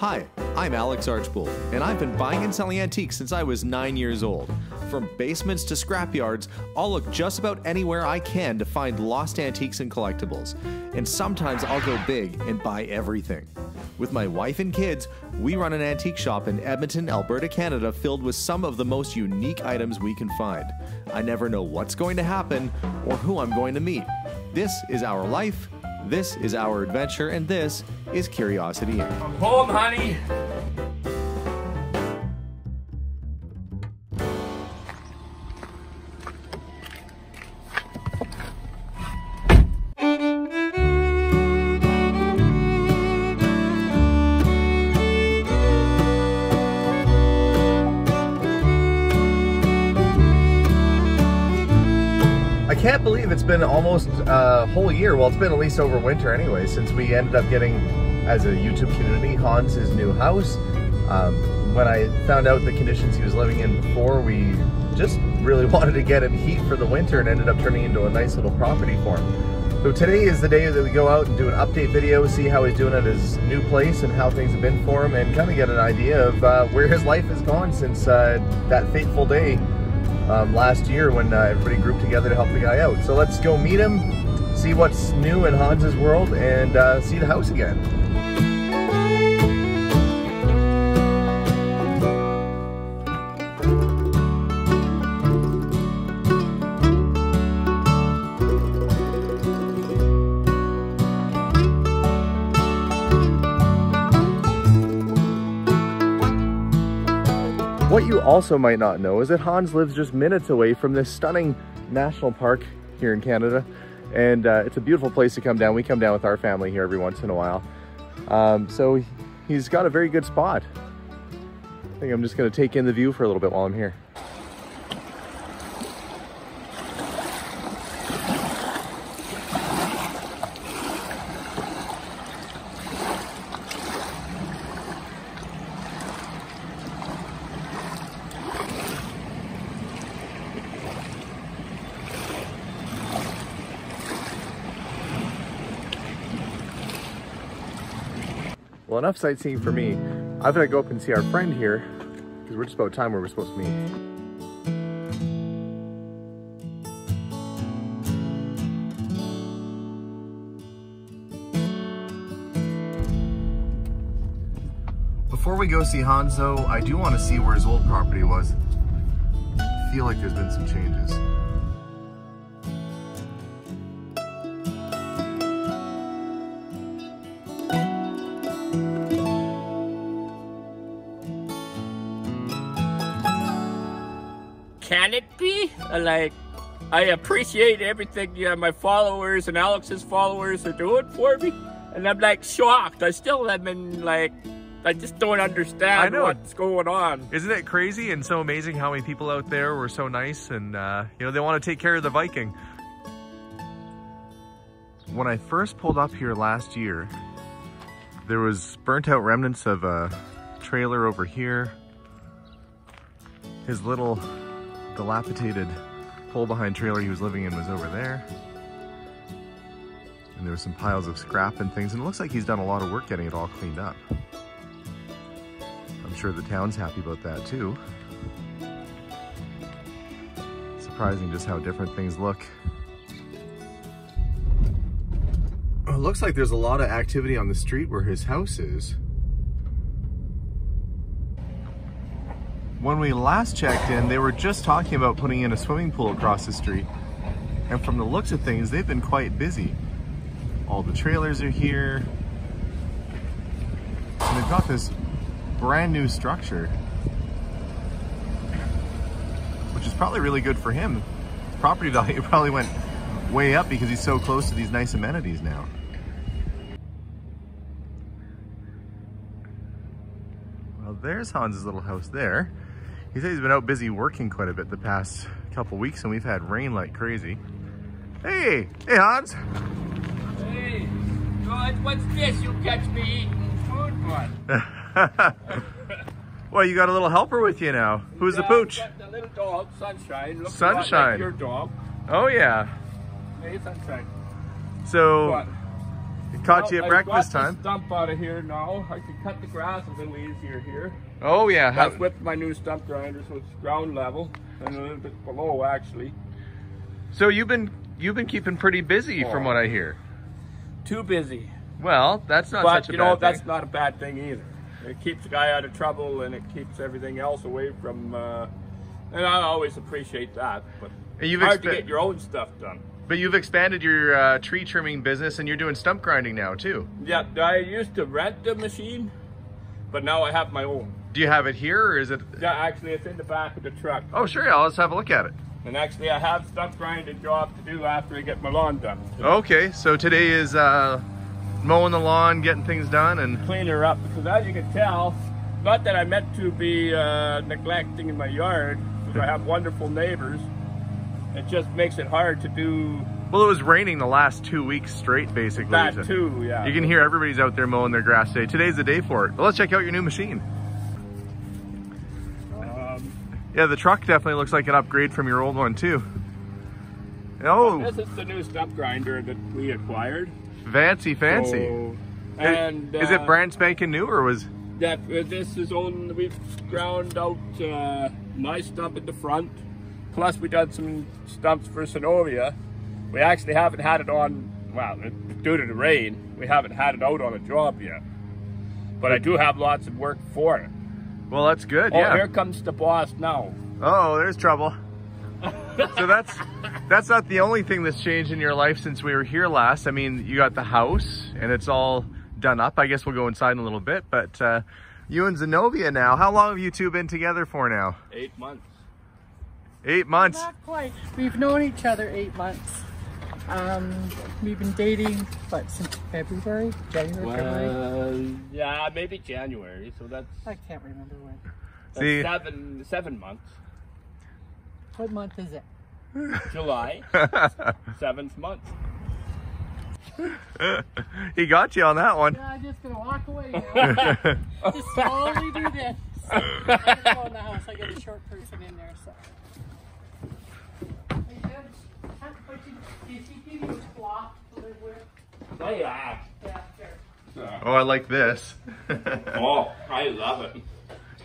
Hi, I'm Alex Archbold, and I've been buying and selling antiques since I was 9 years old. From basements to scrapyards, I'll look just about anywhere I can to find lost antiques and collectibles. And sometimes I'll go big and buy everything. With my wife and kids, we run an antique shop in Edmonton, Alberta, Canada, filled with some of the most unique items we can find. I never know what's going to happen or who I'm going to meet. This is our life. This is our adventure, and this is Curiosity Inc. I'm home, honey. I can't believe it's been almost a whole year. Well, it's been at least over winter anyway, since we ended up getting, as a YouTube community, Hans's new house. When I found out the conditions he was living in before, we just really wanted to get him heat for the winter and ended up turning into a nice little property for him. So today is the day that we go out and do an update video, see how he's doing at his new place and how things have been for him, and kind of get an idea of where his life has gone since that fateful day last year when everybody grouped together to help the guy out. So let's go meet him, see what's new in Hans's world, and see the house again. What you also might not know is that Hans lives just minutes away from this stunning national park here in Canada, and it's a beautiful place to come down. We come down with our family here every once in a while, so he's got a very good spot. I think I'm just going to take in the view for a little bit while I'm here. Well, enough sightseeing for me. I've got to go up and see our friend here, because we're just about time where we're supposed to meet. Before we go see Hans, though, I do want to see where his old property was. I feel like there's been some changes. Can it be? Like, I appreciate everything my followers and Alex's followers are doing for me, and I'm like shocked. I still haven't, like, I just don't understand what's going on. Isn't it crazy and so amazing how many people out there were so nice and, you know, they want to take care of the Viking. When I first pulled up here last year, there was burnt out remnants of a trailer over here. His little dilapidated pull-behind trailer he was living in was over there. And there were some piles of scrap and things, and it looks like he's done a lot of work getting it all cleaned up. I'm sure the town's happy about that too. Surprising just how different things look. It looks like there's a lot of activity on the street where his house is. When we last checked in, they were just talking about putting in a swimming pool across the street. And from the looks of things, they've been quite busy. All the trailers are here. And they've got this brand new structure, which is probably really good for him. His property value probably went way up because he's so close to these nice amenities now. Well, there's Hans's little house there. He said he's been out busy working quite a bit the past couple weeks, and we've had rain like crazy. Hey! Hey, Hans! Hey! God, what's this? You catch me eating food, man. Well, you got a little helper with you now. Who's the pooch? The little dog, Sunshine. Looks Sunshine. Like your dog. Oh, yeah. Hey, Sunshine. So, It caught you at breakfast time. I've got the stump out of here now. I can cut the grass a little easier here. Oh yeah. I've whipped my new stump grinder, so it's ground level and a little bit below actually. So you've been keeping pretty busy from what I hear. Too busy. Well, that's not such a bad thing. But you know, that's not a bad thing either. It keeps the guy out of trouble and it keeps everything else away from. And I always appreciate that. But it's hard to get your own stuff done. But you've expanded your tree trimming business and you're doing stump grinding now too. Yeah, I used to rent the machine, but now I have my own. Do you have it here or is it? Yeah, actually it's in the back of the truck. Oh sure, yeah, let's have a look at it. And actually I have stump grinding job to do after I get my lawn done. Today. Okay, so today is mowing the lawn, getting things done and... Clean her up, because as you can tell, not that I meant to be neglecting in my yard, because I have wonderful neighbors. It just makes it hard to do. Well, it was raining the last 2 weeks straight, basically. That too, yeah. You can hear everybody's out there mowing their grass today. Today's the day for it. Well, let's check out your new machine. Yeah, the truck definitely looks like an upgrade from your old one too. Oh. Well, this is the new stump grinder that we acquired. Fancy, fancy. So, and is it brand spanking new or was? That this is on. We've ground out nice stump at the front. Plus, we done some stumps for Zenovia. We actually haven't had it on, well, due to the rain, we haven't had it out on a job yet. But I do have lots of work for it. Well, that's good, yeah. Oh, here comes the boss now. Oh, there's trouble. So that's not the only thing that's changed in your life since we were here last. I mean, you got the house, and it's all done up. I guess we'll go inside in a little bit, but you and Zenovia now. How long have you two been together for now? 8 months. 8 months. Not quite. We've known each other 8 months. We've been dating, what, since February? January, February? Yeah, maybe January, so that's... I can't remember when. See, seven months. What month is it? July. 7th month. He got you on that one. Yeah, I'm just going to walk away now. Just slowly do this. I gotta go in the house. I got a short person in there, so... Oh, I like this. Oh, I love it.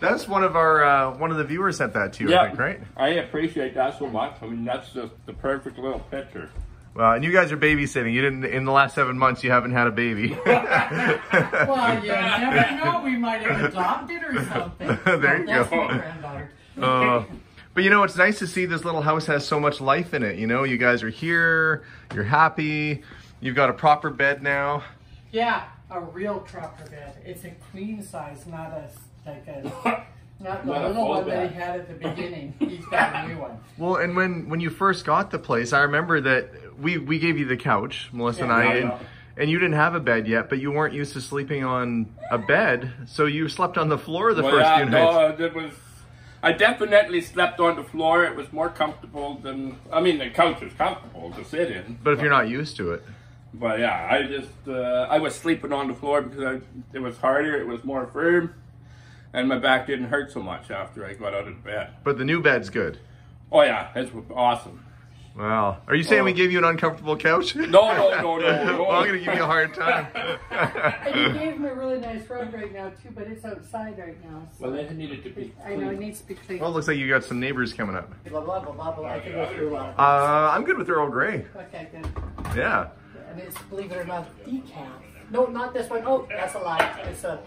That's one of our one of the viewers sent that to you, yeah, I think, right? I appreciate that so much. I mean, that's just the perfect little picture. Well, and you guys are babysitting. You didn't in the last 7 months. You haven't had a baby. Well, you never know. We might have adopted or something. There you go. My granddaughter. But you know, it's nice to see this little house has so much life in it. You know, you guys are here, you're happy, you've got a proper bed now. Yeah, a real proper bed. It's a queen size, not a, like a, not the little one that he had at the beginning. He's got a new one. Well, and when you first got the place, I remember that we gave you the couch, Melissa and I, and you didn't have a bed yet, but you weren't used to sleeping on a bed, so you slept on the floor the first few nights. It was, I definitely slept on the floor. It was more comfortable than, I mean, the couch was comfortable to sit in. But if you're not used to it. But yeah, I just, I was sleeping on the floor because it was harder, it was more firm, and my back didn't hurt so much after I got out of the bed. But the new bed's good. Oh yeah, it's awesome. Wow. Are you saying we gave you an uncomfortable couch? No. Well, I'm going to give you a hard time. And you gave him a really nice rug right now too, but it's outside right now. So. Well, then needed to be clean. I know, it needs to be clean. Well, it looks like you got some neighbors coming up. Blah, blah, blah, blah, blah. I can go through a lot of I'm good with Earl Grey. Okay, good. Yeah. And it's, believe it or not, decaf. No, not this one. Oh, that's a lie. It's a...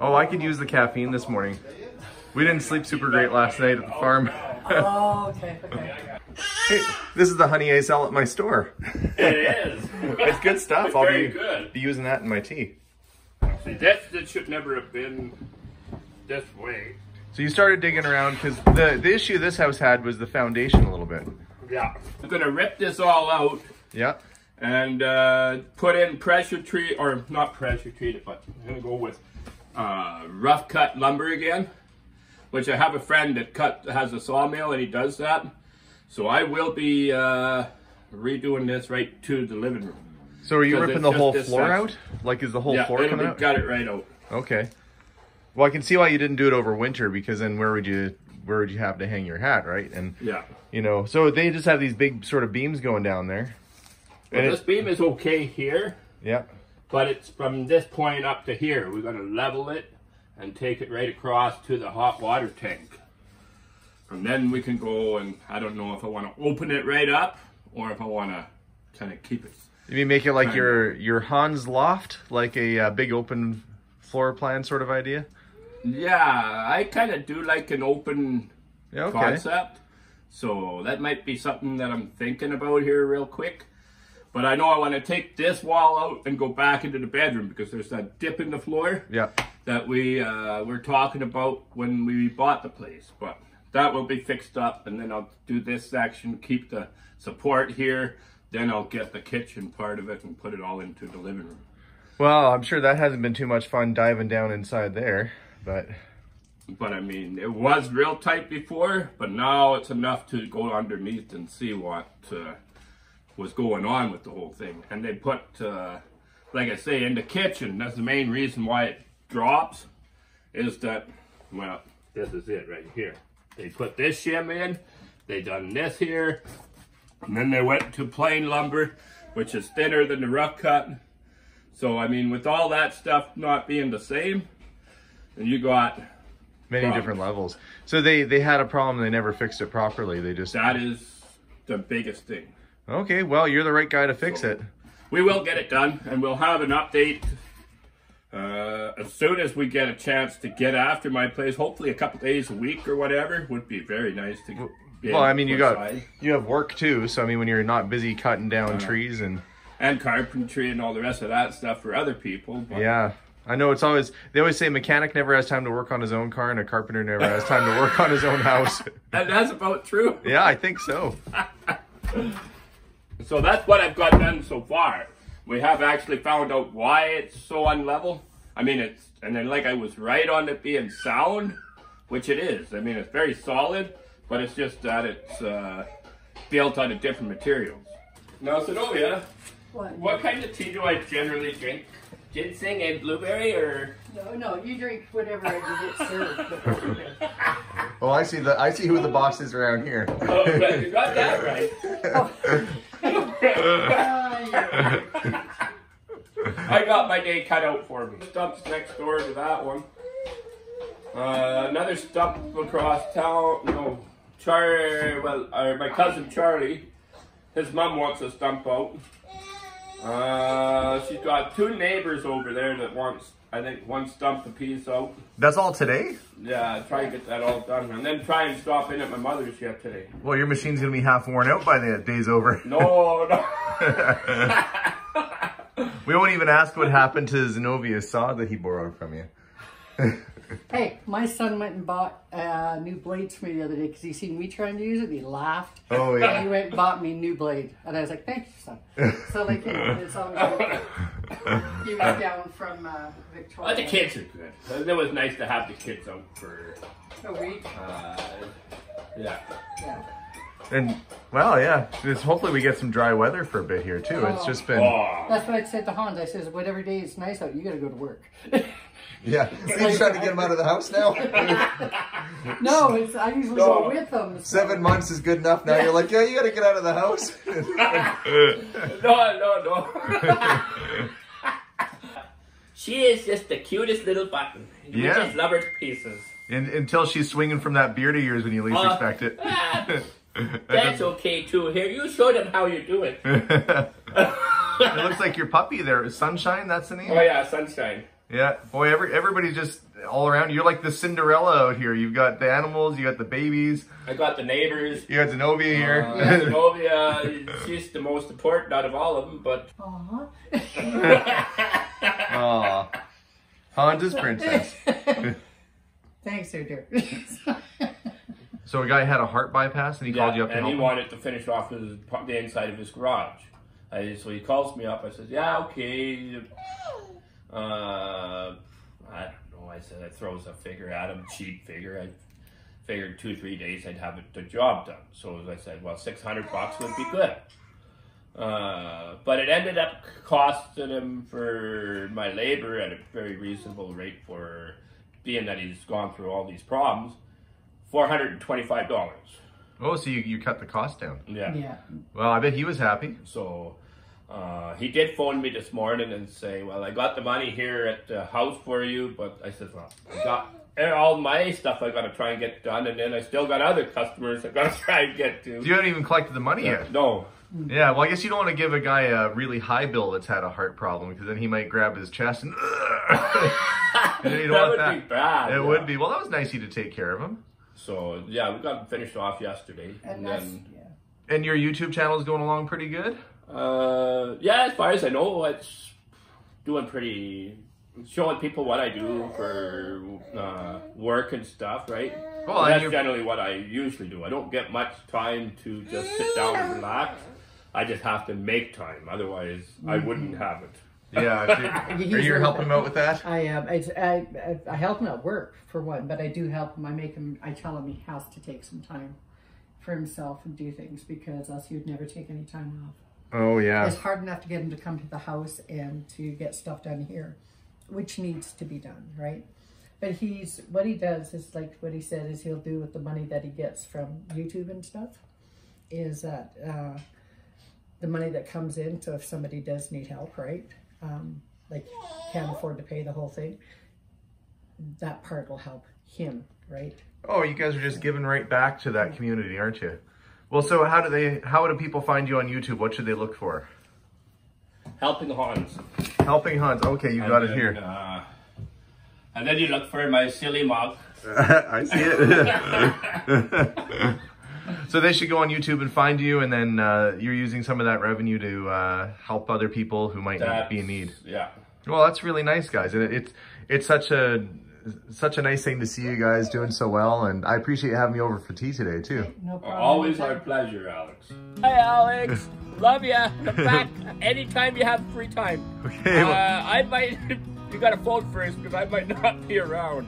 Oh, I could use the caffeine this morning. We didn't sleep super great last night at the farm. Oh, okay, okay. Hey, this is the honey I sell at my store. It is. It's good stuff. It's I'll be using that in my tea. See, that should never have been this way. So you started digging around because the issue this house had was the foundation a little bit. Yeah. I'm going to rip this all out. Yeah. And put in pressure treat, or not pressure treat it, but I'm going to go with rough cut lumber again, which I have a friend that has a sawmill and he does that. So I will be redoing this right to the living room. So are you ripping the whole floor out? Like, is the whole floor coming out? Yeah, got it right out. Okay. Well, I can see why you didn't do it over winter, because then where would you have to hang your hat, right? And yeah, you know, so they just have these big sort of beams going down there. Well, this beam is okay here. Yeah. But it's from this point up to here. We're going to level it and take it right across to the hot water tank. And then we can go, and I don't know if I want to open it right up or if I want to kind of keep it. You mean make it like your Hans loft, like a big open floor plan sort of idea? Yeah, I kind of do like an open concept. So that might be something that I'm thinking about here real quick. But I know I want to take this wall out and go back into the bedroom because there's that dip in the floor that we were talking about when we bought the place. But that will be fixed up, and then I'll do this section, keep the support here. Then I'll get the kitchen part of it and put it all into the living room. Well, I'm sure that hasn't been too much fun diving down inside there, but... But I mean, it was real tight before, but now it's enough to go underneath and see what... was going on with the whole thing. And they put, like I say, in the kitchen, that's the main reason why it drops, is that, well, this is it right here. They put this shim in, they done this here, and then they went to plain lumber, which is thinner than the rough cut. So, I mean, with all that stuff not being the same, then you got... Many different levels. So they had a problem, they never fixed it properly, they just... That is the biggest thing. Okay, well, you're the right guy to fix it. We will get it done, and we'll have an update as soon as we get a chance to get after my place. Hopefully a couple days a week or whatever would be very nice to be. Well, I mean, you have work too, so I mean, when you're not busy cutting down trees and carpentry and all the rest of that stuff for other people. But... Yeah, I know it's always, they always say a mechanic never has time to work on his own car and a carpenter never has time to work on his own house. And that's about true. Yeah, I think so. So that's what I've got done so far. We have actually found out why it's so unlevel. I mean, it's, and then like I was right on it being sound, which it is. I mean, it's very solid, but it's just that it's built out of different materials. Now, Zenovia, what kind of tea do I generally drink? Ginseng and blueberry, or? No, you drink whatever you get served. Oh, I see who the boss is around here. Oh, but you got that right. Oh. I got my day cut out for me. Stump's next door to that one. Another stump across town. No, my cousin Charlie. His mom wants a stump out. She's got two neighbors over there that wants, I think, one stump apiece out. That's all today? Yeah, try and get that all done. And then try and stop in at my mother's yet today. Well, your machine's going to be half worn out by the day's over. No. We won't even ask what happened to Zenovia's saw that he borrowed from you. Hey, my son went and bought a new blade for me the other day because he seen me trying to use it. He laughed. Oh, yeah. And he went and bought me a new blade. And I was like, thank you, son. So, like, it's always like, he was down from Victoria. But the kids are good. It was nice to have the kids out for a week. Yeah. And, well, yeah, hopefully we get some dry weather for a bit here, too. It's just been... That's what I said to Hans. I says, whatever day it's nice out, you got to go to work. Yeah. Are you trying to get him out of the house now? No, it's, I usually go with him. So. 7 months is good enough now. You're like, yeah, you got to get out of the house. No. She is just the cutest little button. We just love her to pieces. And, until she's swinging from that beard of yours when you least expect it. That's okay too. Here, you show them how you do it. It looks like your puppy there. Sunshine, that's the name? Oh yeah, Sunshine. Yeah, boy, everybody's just all around. You're like the Cinderella out here. You've got the animals, you got the babies. I got the neighbors. You got Zenovia here. Zenovia, she's the most important out of all of them, but... Aww. Hans's princess. Thanks, Uder. So a guy had a heart bypass and he called you up to help him? And he wanted to finish off the inside of his garage. So he calls me up. I says, yeah, okay. I don't know. I said, I throws a figure at him, cheap figure. I figured 2 or 3 days I'd have the job done. So as I said, well, $600 would be good. But it ended up costing him for my labor at a very reasonable rate for being that he's gone through all these problems. $425. Oh, so you cut the cost down. Yeah. Well, I bet he was happy. So He did phone me this morning and say, well, I got the money here at the house for you, but I said, well, I got all my stuff I got to try and get done, and then I still got other customers I got to try and get to. You haven't even collected the money yet? No. Yeah, well, I guess you don't want to give a guy a really high bill that's had a heart problem, because then he might grab his chest and... and you don't want that. That would be bad. It would be. Well, that was nice of you to take care of him. So, yeah, we got finished off yesterday. And then... yeah. And your YouTube channel is going along pretty good? Yeah, as far as I know, it's doing pretty... showing people what I do for work and stuff, right? Well, and that's generally what I usually do. I don't get much time to just sit down and relax. I just have to make time, otherwise I wouldn't have it. Yeah, you're helping him out with that? I am. I help him at work for one, but I do help him. I make him. I tell him he has to take some time for himself and do things, because else he would never take any time off. Oh yeah. It's hard enough to get him to come to the house and to get stuff done here, which needs to be done, right? But he's, what he does is like what he said is he'll do with the money that he gets from YouTube and stuff is that the money that comes in. So if somebody does need help, right? Like can't afford to pay the whole thing, that part will help him, right? Oh, you guys are just giving right back to that community, aren't you? Well, so how do people find you on YouTube? What should they look for? Helping Hans. Helping Hans. Okay, you got it here. And then you look for my silly mug. I see it. So they should go on YouTube and find you, and then you're using some of that revenue to help other people who might be in need. Yeah. Well, that's really nice, guys. And it's such a nice thing to see you guys doing so well, and I appreciate you having me over for tea today too. No problem. Always our pleasure, Alex. Hi, Alex. Love ya. Come back anytime you have free time. Okay. Well, I might. You gotta phone first, because I might not be around.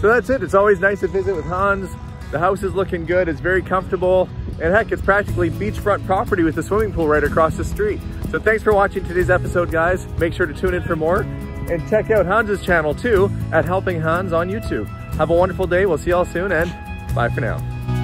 So that's it. It's always nice to visit with Hans. The house is looking good. It's very comfortable, and heck, it's practically beachfront property with a swimming pool right across the street. So thanks for watching today's episode, guys. Make sure to tune in for more, and check out Hans's channel too at Helping Hans on YouTube. Have a wonderful day. We'll see y'all soon, and bye for now.